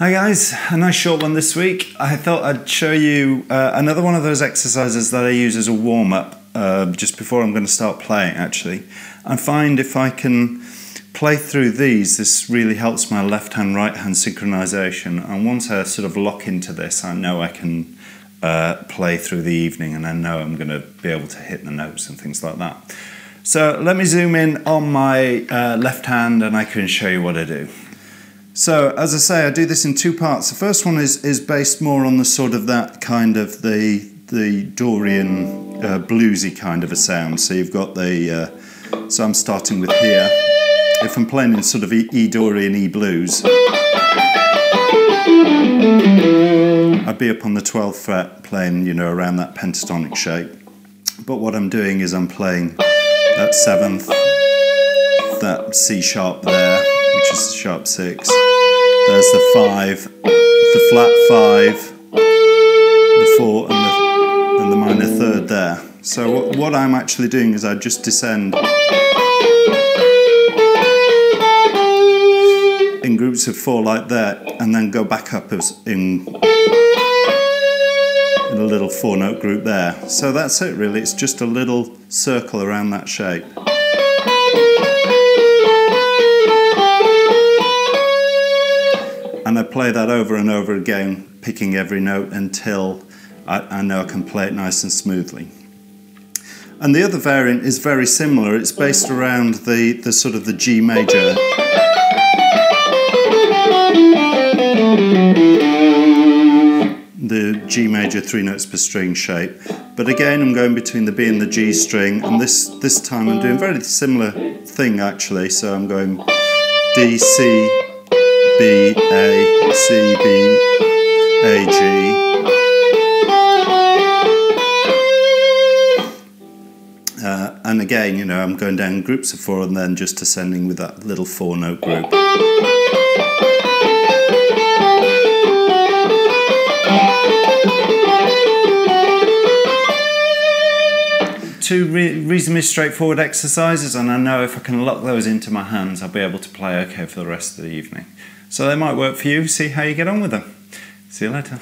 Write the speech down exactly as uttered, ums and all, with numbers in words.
Hi guys, a nice short one this week. I thought I'd show you uh, another one of those exercises that I use as a warm-up uh, just before I'm going to start playing actually. I find if I can play through these, this really helps my left hand right hand synchronization, and once I sort of lock into this I know I can uh, play through the evening and I know I'm going to be able to hit the notes and things like that. So let me zoom in on my uh, left hand and I can show you what I do. So, as I say, I do this in two parts. The first one is, is based more on the sort of that kind of the, the Dorian uh, bluesy kind of a sound. So you've got the, uh, so I'm starting with here. If I'm playing in sort of E, E Dorian, E blues, I'd be up on the twelfth fret playing, you know, around that pentatonic shape. But what I'm doing is I'm playing that seventh, that C sharp there, which is the sharp six. There's the five, the flat five, the four, and the, and the minor third there. So what, what I'm actually doing is I just descend in groups of four like that, and then go back up as in, in a little four-note group there. So that's it really. It's just a little circle around that shape. And I play that over and over again, picking every note until I, I know I can play it nice and smoothly. And the other variant is very similar. It's based around the, the sort of the G major. The G major three notes per string shape. But again, I'm going between the B and the G string. And this, this time I'm doing a very similar thing actually. So I'm going D, C, B, A, C, B, A, G. Uh, and again, you know, I'm going down groups of four and then just ascending with that little four note group. Two re reasonably straightforward exercises, and I know if I can lock those into my hands I'll be able to play okay for the rest of the evening. So they might work for you. See how you get on with them. See you later.